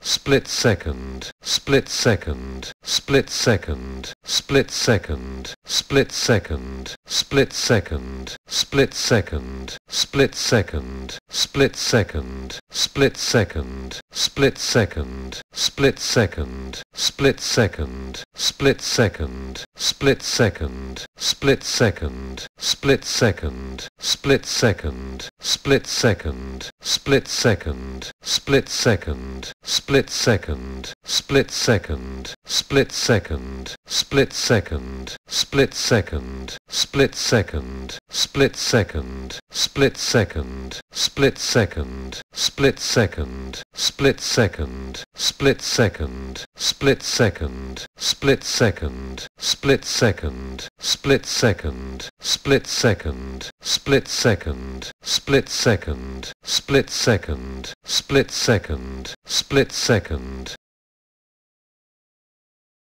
split second